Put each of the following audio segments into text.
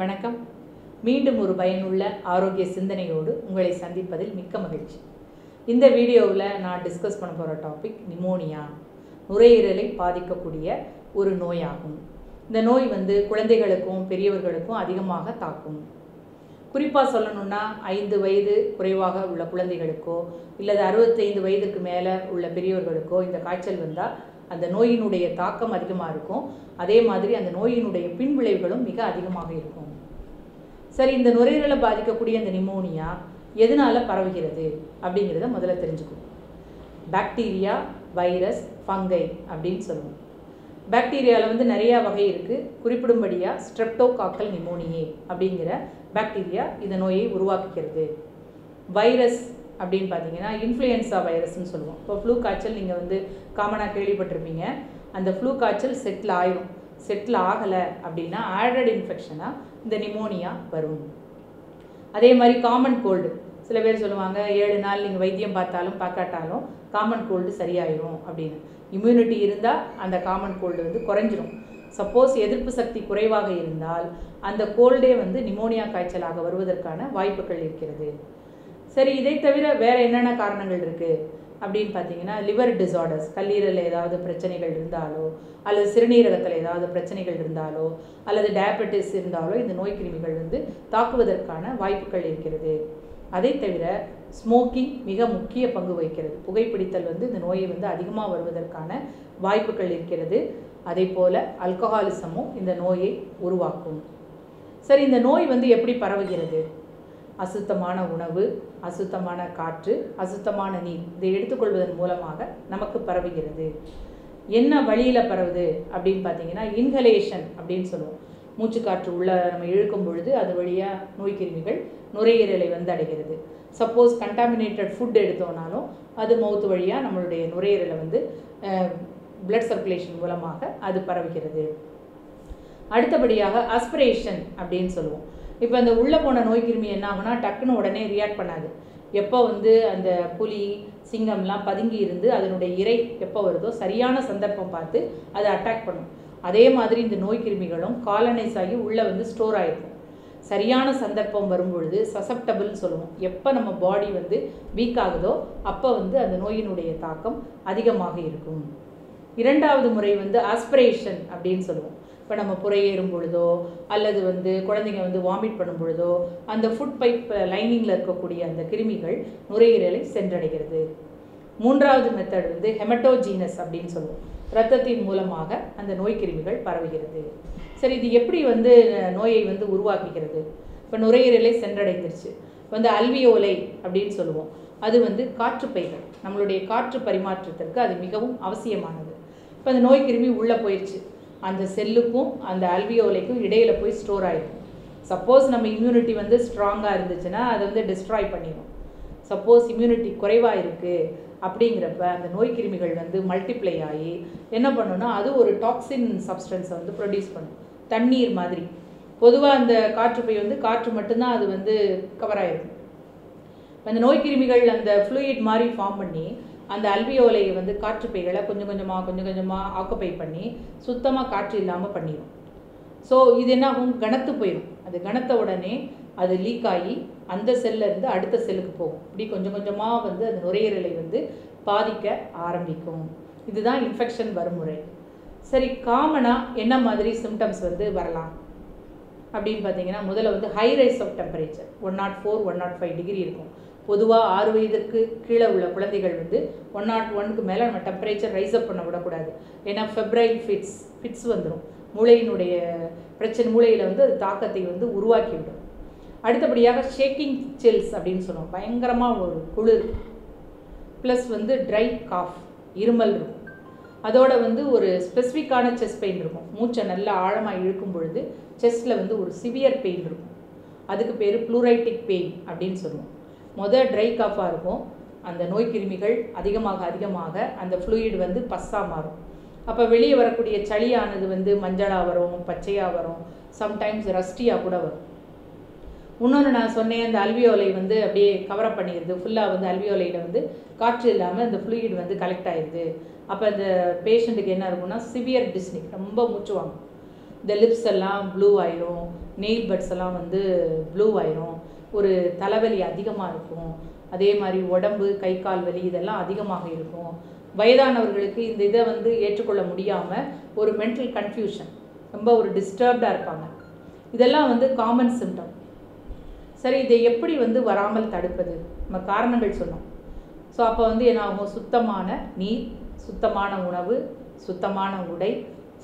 வணக்கம். மீண்டும் ஒரு பயனுள்ள ஆரோக்கிய சிந்தனையோடு உங்களை சந்திப்பதில் மிக்க மகிழ்ச்சி. இந்த வீடியோவில் நான் டிஸ்கஸ் பண்ண போகிற டாபிக் நிமோனியா, நுரையீரலை பாதிக்கக்கூடிய ஒரு நோயாகும். இந்த நோய் குழந்தைகளுக்கும் பெரியவர்களுக்கும் அதிகமாக தாக்கும். குறிப்பாக சொல்லணும்னா 5 வயது குறைவாக உள்ள குழந்தைகளுக்கோ இல்லது 65 வயதுக்கு மேலே உள்ள பெரியவர்களுக்கோ இந்த காய்ச்சல் வந்தால் அந்த நோயினுடைய தாக்கம் அதிகமாக இருக்கும். அதே மாதிரி அந்த நோயினுடைய பின்விளைவுகளும் மிக அதிகமாக இருக்கும். சரி, இந்த நுரையீரலை பாதிக்கக்கூடிய இந்த நிமோனியா எதனால் பரவுகிறது அப்படிங்கிறத முதல்ல தெரிஞ்சுக்கணும். பாக்டீரியா, வைரஸ், ஃபங்கை அப்படின்னு சொல்லுவோம். பாக்டீரியாவில் நிறையா வகை இருக்குது. குறிப்பிடும்படியாக ஸ்ட்ரெப்டோகாக்கல் நிமோனியே அப்படிங்கிற பாக்டீரியா இந்த நோயை உருவாக்குகிறது. வைரஸ் அப்படின்னு பார்த்தீங்கன்னா இன்ஃப்ளூயன்ஸா வைரஸ்ன்னு சொல்லுவோம். இப்போ ஃப்ளூ காய்ச்சல் நீங்கள் காமனாக கேள்விப்பட்டிருப்பீங்க. அந்த ஃப்ளூ காய்ச்சல் செட்டில் ஆகலை அப்படின்னா ஆடட் இன்ஃபெக்ஷனாக இந்த நிமோனியா வரும். அதே மாதிரி காமன் கோல்டு, சில பேர் சொல்லுவாங்க 7 நாள் நீங்கள் வைத்தியம் பார்த்தாலும் பார்க்காட்டாலும் காமன் கோல்டு சரியாயிடும் அப்படின்னு. இம்யூனிட்டி இருந்தால் அந்த காமன் கோல்டு குறைஞ்சிரும். சப்போஸ் எதிர்ப்பு சக்தி குறைவாக இருந்தால் அந்த கோல்டே நிமோனியா காய்ச்சலாக வருவதற்கான வாய்ப்புகள் இருக்கிறது. சரி, இதை தவிர வேறு என்னென்ன காரணங்கள் இருக்குது அப்படின்னு பார்த்தீங்கன்னா லிவர் டிஸார்டர்ஸ், கல்லீரலில் ஏதாவது பிரச்சனைகள் இருந்தாலோ அல்லது சிறுநீரகத்தில் ஏதாவது பிரச்சனைகள் இருந்தாலோ அல்லது டயபெட்டிஸ் இருந்தாலோ இந்த நோய் கிருமிகள் தாக்குவதற்கான வாய்ப்புகள் இருக்கிறது. அதை தவிர ஸ்மோக்கிங் மிக முக்கிய பங்கு வகிக்கிறது. புகைப்பிடித்தல் இந்த நோயை அதிகமாக வருவதற்கான வாய்ப்புகள் இருக்கிறது. அதே போல் அல்கஹாலிசமும் இந்த நோயை உருவாக்கும். சரி, இந்த நோய் எப்படி பரவுகிறது? அசுத்தமான உணவு, அசுத்தமான காற்று, அசுத்தமான நீர் இதை எடுத்துக்கொள்வதன் மூலமாக நமக்கு பரவுகிறது. என்ன வழியில் பரவுது அப்படின்னு பார்த்தீங்கன்னா இன்ஹலேஷன் அப்படின்னு சொல்லுவோம். மூச்சுக்காற்று உள்ள நம்ம இழுக்கும் பொழுது அது வழியாக நோய்க்கிருமிகள் நுரையீரலை அடைகிறது. சப்போஸ் கண்டாமினேட்டட் ஃபுட் எடுத்தோம்னாலும் அது மவுத்து வழியாக நம்மளுடைய நுரையீரலை பிளட் சர்க்குலேஷன் மூலமாக அது பரவுகிறது. அடுத்தபடியாக அஸ்பிரேஷன் அப்படின்னு சொல்லுவோம். இப்போ அந்த உள்ளே போன நோய்க்கிருமி என்ன ஆகுனா டக்குன்னு உடனே ரியாக்ட் பண்ணாது. எப்போ அந்த புலி, சிங்கம்லாம் பதுங்கி இருந்து அதனுடைய இறை எப்போ வருதோ சரியான சந்தர்ப்பம் பார்த்து அதை அட்டாக் பண்ணும். அதே மாதிரி இந்த நோய்க்கிருமிகளும் காலனைஸ் ஆகி உள்ளே ஸ்டோர் ஆகிருக்கும். சரியான சந்தர்ப்பம் வரும்பொழுது சசப்டபிள்னு சொல்லுவோம். எப்போ நம்ம பாடி வீக் ஆகுதோ அப்போ அந்த நோயினுடைய தாக்கம் அதிகமாக இருக்கும். 2வது முறை ஆஸ்பிரேஷன் அப்படின்னு சொல்லுவோம். இப்போ நம்ம புறையேறும் பொழுதோ அல்லது குழந்தைங்க வாமிட் பண்ணும் பொழுதோ அந்த ஃபுட் பைப் லைனிங்கில் இருக்கக்கூடிய அந்த கிருமிகள் நுரையீரலை சென்றடைகிறது. 3வது மெத்தட் ஹெமட்டோஜீனஸ் அப்படின்னு சொல்லுவோம். ரத்தத்தின் மூலமாக அந்த நோய் கிருமிகள் பரவுகிறது. சரி, இது எப்படி நோயை உருவாக்குகிறது? இப்போ நுரையீரலை சென்றடைந்துருச்சு. அல்வியோலை அப்படின்னு சொல்லுவோம். அது காற்றுப்பைகள், நம்மளுடைய காற்று பரிமாற்றத்திற்கு அது மிகவும் அவசியமானது. இப்போ அந்த நோய் கிருமி உள்ளே போயிடுச்சு. அந்த செல்லுக்கும் அந்த அல்வியோலைக்கும் இடையில் போய் ஸ்டோர் ஆகிடும். சப்போஸ் நம்ம இம்யூனிட்டி ஸ்ட்ராங்காக இருந்துச்சுன்னா அதை டிஸ்ட்ராய் பண்ணிடும். சப்போஸ் இம்யூனிட்டி குறைவாக இருக்குது அப்படிங்கிறப்ப அந்த நோய் கிருமிகள் மல்டிப்ளை ஆகி என்ன பண்ணுன்னா அது ஒரு டாக்ஸின் சப்ஸ்டன்ஸை ப்ரொடியூஸ் பண்ணும். தண்ணீர் மாதிரி. பொதுவாக அந்த காற்று போய் காற்று மட்டும்தான் அது கவர் ஆகிருக்கும். அந்த நோய் கிருமிகள் அந்த ஃப்ளூயிட் மாதிரி ஃபார்ம் பண்ணி அந்த அல்வியோலையை காற்றுப்பைகளை கொஞ்சம் கொஞ்சமாக ஆக்குப்பை பண்ணி சுத்தமாக காற்று இல்லாமல் பண்ணிடும். ஸோ இது என்ன ஆகும், கனத்து போயிடும். அது கனத்த உடனே அது லீக் ஆகி அந்த செல்லிருந்து அடுத்த செல்லுக்கு போகும். இப்படி கொஞ்சம் கொஞ்சமாக அந்த நுரையீரலை பாதிக்க ஆரம்பிக்கும். இதுதான் இன்ஃபெக்ஷன் வருமுறை. சரி, காமனாக என்ன மாதிரி சிம்டம்ஸ் வரலாம் அப்படின்னு பார்த்தீங்கன்னா முதல்ல high rise of temperature 104, 105 degree இருக்கும். பொதுவாக 6 வயதிற்கு கீழே உள்ள குழந்தைகள் 101க்கு மேலே நம்ம டெம்பரேச்சர் ரைஸ் அப் பண்ண விடக்கூடாது. ஏன்னா ஃபெப்ரைல் ஃபிட்ஸ் வந்துடும். மூளையினுடைய பிரச்சனை, மூளையில் அது தாக்கத்தை உருவாக்கிவிடும். அடுத்தபடியாக ஷேக்கிங் சில்ஸ் அப்படின்னு சொல்லுவோம். பயங்கரமாக ஒரு குளிர் ப்ளஸ் ட்ரை காஃப், இருமல் இருக்கும். அதோட ஒரு ஸ்பெசிஃபிக்கான செஸ்ட் பெயின் இருக்கும். மூச்சை நல்லா ஆழமாக இழுக்கும் பொழுது செஸ்ட்டில் ஒரு சிவியர் பெயின் இருக்கும். அதுக்கு பேர் ப்ளூரைட்டிக் பெயின் அப்படின்னு சொல்லுவோம். ட்ரை காஃபாக இருக்கும். அந்த நோய் கிருமிகள் அதிகமாக அந்த ஃப்ளூயிட் பஸ்ஸாக மாறும். அப்போ வெளியே வரக்கூடிய சளியானது மஞ்சளாக வரும், பச்சையாக வரும், சம்டைம்ஸ் ரஸ்டியாக கூட வரும். இன்னொன்று நான் சொன்னேன், அந்த அல்வியோலை அப்படியே கவரப் பண்ணிடுது. ஃபுல்லாக அல்வியோலையில் காற்று இல்லாமல் அந்த ஃப்ளூயிட் கலெக்ட் ஆகிடுது. அப்போ அந்த பேஷண்ட்டுக்கு என்ன இருக்குன்னா சிவியர் டிஸ்னிக், ரொம்ப மூச்சுவாங்க. இந்த லிப்ஸ் எல்லாம் ப்ளூ ஆயிரும், நெயில் பட்ஸ் எல்லாம் வந்து ப்ளூ ஆயிரும், ஒரு தலைவலி அதிகமாக இருக்கும், அதே மாதிரி உடம்பு கை கால் வலி இதெல்லாம் அதிகமாக இருக்கும். வயதானவர்களுக்கு இந்த இதை வந்து ஏற்றுக்கொள்ள முடியாமல் ஒரு மென்டல் கன்ஃபியூஷன், ரொம்ப ஒரு டிஸ்டர்ப்டாக இருப்பாங்க. இதெல்லாம் வந்து காமன் சிம்டம். சரி, இதை எப்படி வந்து வராமல் தடுப்பது? நம்ம காரணங்கள் சொன்னோம். ஸோ அப்போ வந்து என்ன ஆகும்? சுத்தமான நீர், சுத்தமான உணவு, சுத்தமான உடை,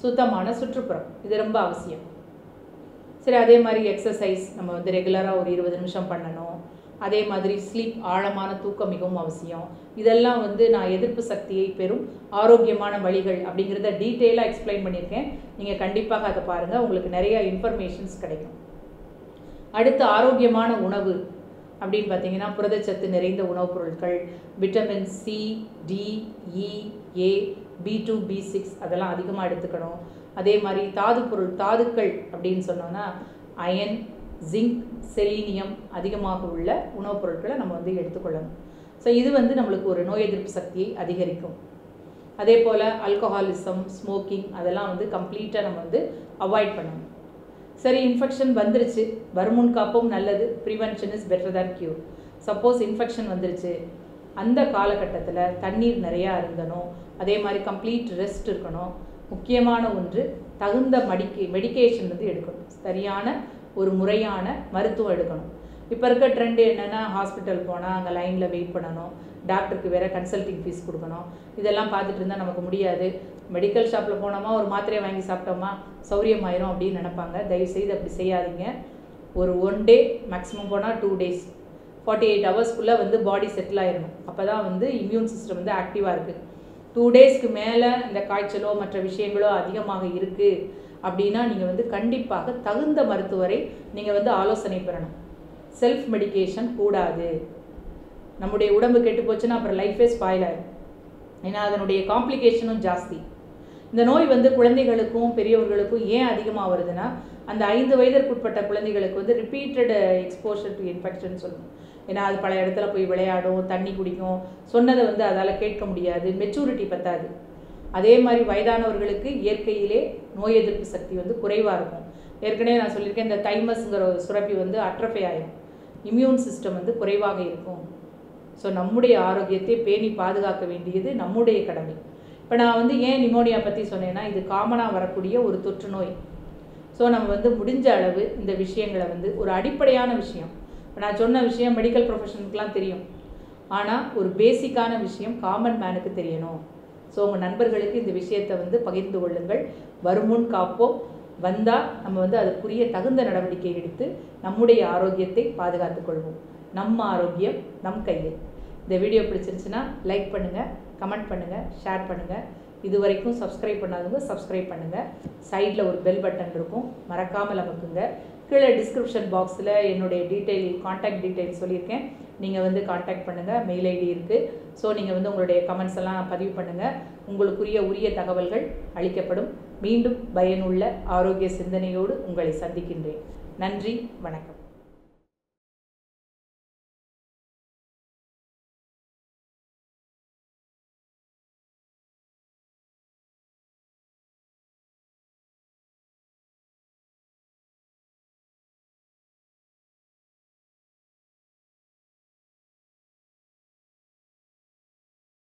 சுத்தமான சுற்றுப்புறம், இது ரொம்ப அவசியம். சரி, அதே மாதிரி எக்ஸசைஸ் நம்ம வந்து ரெகுலராக ஒரு 20 நிமிஷம் பண்ணணும். அதே மாதிரி ஸ்லீப், ஆழமான தூக்கம் மிகவும் அவசியம். இதெல்லாம் வந்து நான் எதிர்ப்பு சக்தியை பெறும் ஆரோக்கியமான வழிகள் அப்படிங்கிறத டீட்டெயிலாக எக்ஸ்பிளைன் பண்ணியிருக்கேன். நீங்கள் கண்டிப்பாக அதை பாருங்கள், உங்களுக்கு நிறையா இன்ஃபர்மேஷன்ஸ் கிடைக்கும். அடுத்து ஆரோக்கியமான உணவு அப்படின்னு பார்த்தீங்கன்னா புரதச்சத்து நிறைந்த உணவுப் பொருட்கள், vitamin C, D, E, A, B2, B6 அதெல்லாம் அதிகமாக எடுத்துக்கணும். அதே மாதிரி தாதுக்கள் அப்படின்னு சொன்னோன்னா அயன், ஜிங்க், செலீனியம் அதிகமாக உள்ள உணவுப் பொருட்களை நம்ம வந்து எடுத்துக்கொள்ளணும். ஸோ இது வந்து நம்மளுக்கு ஒரு நோய் எதிர்ப்பு சக்தியை அதிகரிக்கும். அதே போல் ஆல்கஹாலிசம், ஸ்மோக்கிங் அதெல்லாம் வந்து கம்ப்ளீட்டாக நம்ம வந்து அவாய்ட் பண்ணணும். சரி, இன்ஃபெக்ஷன் வந்துருச்சு, வருமுன் காப்பும் நல்லது, prevention is better than cure. Suppose infection வந்துருச்சு, அந்த காலகட்டத்தில் தண்ணீர் நிறையா அருந்தணும். அதே மாதிரி கம்ப்ளீட் ரெஸ்ட் இருக்கணும். முக்கியமான ஒன்று, தகுந்த மெடிக்கேஷன் வந்து எடுக்கணும். சரியான ஒரு முறையான மருத்துவம் எடுக்கணும். இப்போ இருக்க ட்ரெண்டு என்னென்னா, ஹாஸ்பிட்டல் போனால் அங்கே லைனில் வெயிட் பண்ணணும், டாக்டருக்கு வேறு கன்சல்டிங் ஃபீஸ் கொடுக்கணும். இதெல்லாம் பார்த்துட்டு இருந்தால் நமக்கு முடியாது. மெடிக்கல் ஷாப்பில் போனோமா, ஒரு மாத்திரையை வாங்கி சாப்பிட்டோமா, சௌரியமாயிரும் அப்படின்னு நினைப்பாங்க. தயவுசெய்து அப்படி செய்யாதீங்க. ஒரு 1 day, மேக்ஸிமம் போனால் 2 days, 48 hours வந்து பாடி செட்டில் ஆகிடணும். அப்போ தான் வந்து இம்யூன் சிஸ்டம் வந்து ஆக்டிவாக இருக்குது. 2 daysக்கு மேலே இந்த காய்ச்சலோ மற்ற விஷயங்களோ அதிகமாக இருக்குது அப்படின்னா நீங்கள் வந்து கண்டிப்பாக தகுந்த மருத்துவரை நீங்கள் வந்து ஆலோசனை பெறணும். செல்ஃப் மெடிக்கேஷன் கூடாது. நம்முடைய உடம்பு கெட்டு போச்சுன்னா அப்புறம் லைஃபே ஸ்பாயில் ஆகிடும். ஏன்னா அதனுடைய காம்ப்ளிகேஷனும் ஜாஸ்தி. இந்த நோய் வந்து குழந்தைகளுக்கும் பெரியவர்களுக்கும் ஏன் அதிகமாக வருதுன்னா, அந்த 5 வயதிற்குட்பட்ட குழந்தைகளுக்கு வந்து ரிப்பீட்டட் எக்ஸ்போஷர் டு இன்ஃபெக்ஷன் சொல்லணும். ஏன்னா அது பல இடத்துல போய் விளையாடும், தண்ணி குடிக்கும், சொன்னதை வந்து அதால் கேட்க முடியாது, மெச்சூரிட்டி பத்தாது. அதே மாதிரி வயதானவர்களுக்கு இயற்கையிலே நோய் எதிர்ப்பு சக்தி வந்து குறைவாக இருக்கும். ஏற்கனவே நான் சொல்லியிருக்கேன், இந்த தைமஸ்ங்கிற ஒரு சுரப்பி வந்து அட்ரஃபை ஆகிடும், இம்யூன் சிஸ்டம் வந்து குறைவாக இருக்கும். ஸோ நம்முடைய ஆரோக்கியத்தை பேணி பாதுகாக்க வேண்டியது நம்முடைய கடமை. இப்போ நான் வந்து ஏன் நிமோனியா பற்றி சொன்னேன்னா, இது காமனாக வரக்கூடிய ஒரு தொற்று நோய். ஸோ நம்ம வந்து முடிஞ்ச அளவு இந்த விஷயங்களை வந்து ஒரு அடிப்படையான விஷயம், இப்போ நான் சொன்ன விஷயம் மெடிக்கல் ப்ரொஃபஷனுக்குலாம் தெரியும், ஆனால் ஒரு பேசிக்கான விஷயம் காமன் மேனுக்கு தெரியணும். ஸோ உங்கள் நண்பர்களுக்கு இந்த விஷயத்தை வந்து பகிர்ந்து கொள்ளுங்கள். வருமுன் காப்போம். வந்தால் நம்ம வந்து அதற்குரிய தகுந்த நடவடிக்கை எடுத்து நம்முடைய ஆரோக்கியத்தை பாதுகாத்து கொள்வோம். நம்ம ஆரோக்கியம் நம் கையில். இந்த வீடியோ பிடிச்சிருந்துச்சுன்னா லைக் பண்ணுங்கள், கமெண்ட் பண்ணுங்கள், ஷேர் பண்ணுங்கள். இது வரைக்கும் சப்ஸ்கிரைப் பண்ணாதவங்க சப்ஸ்கிரைப் பண்ணுங்கள். சைடில் ஒரு பெல் பட்டன் இருக்கும், மறக்காமல் அமுக்குங்க. கீழே டிஸ்கிரிப்ஷன் பாக்ஸில் என்னுடைய டீட்டெயில், காண்டாக்ட் டீட்டெயில்ஸ் சொல்லியிருக்கேன். நீங்கள் வந்து காண்டாக்ட் பண்ணுங்கள். மெயில் ஐடி இருக்குது. ஸோ நீங்கள் வந்து உங்களுடைய கமெண்ட்ஸ் எல்லாம் பதிவு பண்ணுங்கள். உங்களுக்குரிய உரிய தகவல்கள் அளிக்கப்படும். மீண்டும் பயனுள்ள ஆரோக்கிய சிந்தனையோடு உங்களை சந்திக்கின்றேன். நன்றி, வணக்கம்.